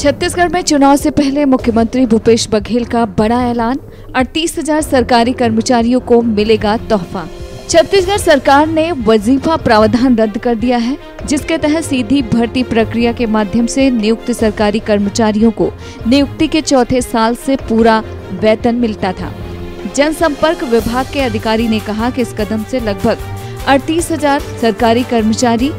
छत्तीसगढ़ में चुनाव से पहले मुख्यमंत्री भूपेश बघेल का बड़ा ऐलान, 38,000 सरकारी कर्मचारियों को मिलेगा तोहफा। छत्तीसगढ़ सरकार ने वजीफा प्रावधान रद्द कर दिया है, जिसके तहत सीधी भर्ती प्रक्रिया के माध्यम से नियुक्त सरकारी कर्मचारियों को नियुक्ति के चौथे साल से पूरा वेतन मिलता था। जनसंपर्क विभाग के अधिकारी ने कहा कि इस कदम से लगभग 38,000 सरकारी कर्मचारी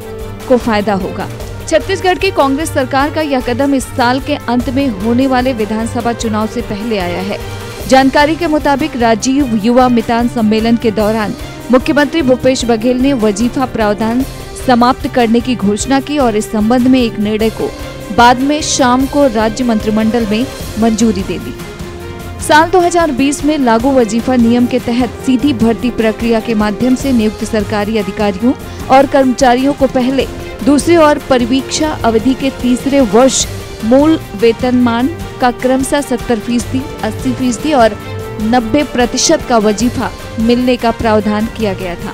को फायदा होगा। छत्तीसगढ़ की कांग्रेस सरकार का यह कदम इस साल के अंत में होने वाले विधानसभा चुनाव से पहले आया है। जानकारी के मुताबिक राजीव युवा मितान सम्मेलन के दौरान मुख्यमंत्री भूपेश बघेल ने वजीफा प्रावधान समाप्त करने की घोषणा की और इस संबंध में एक निर्णय को बाद में शाम को राज्य मंत्रिमंडल में मंजूरी दे दी। साल 2020 में लागू वजीफा नियम के तहत सीधी भर्ती प्रक्रिया के माध्यम से नियुक्त सरकारी अधिकारियों और कर्मचारियों को पहले, दूसरे और परिवीक्षा अवधि के तीसरे वर्ष मूल वेतनमान का क्रमशः 70%, 80% और 90% का वजीफा मिलने का प्रावधान किया गया था।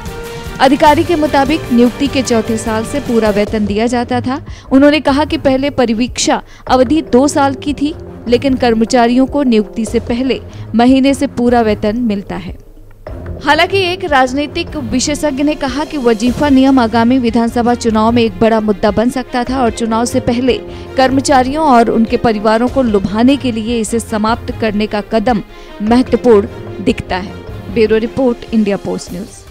अधिकारी के मुताबिक नियुक्ति के चौथे साल से पूरा वेतन दिया जाता था। उन्होंने कहा कि पहले परिवीक्षा अवधि 2 साल की थी, लेकिन कर्मचारियों को नियुक्ति से पहले महीने से पूरा वेतन मिलता है। हालांकि एक राजनीतिक विशेषज्ञ ने कहा कि वजीफा नियम आगामी विधानसभा चुनाव में एक बड़ा मुद्दा बन सकता था और चुनाव से पहले कर्मचारियों और उनके परिवारों को लुभाने के लिए इसे समाप्त करने का कदम महत्वपूर्ण दिखता है। Bureau report, India post news.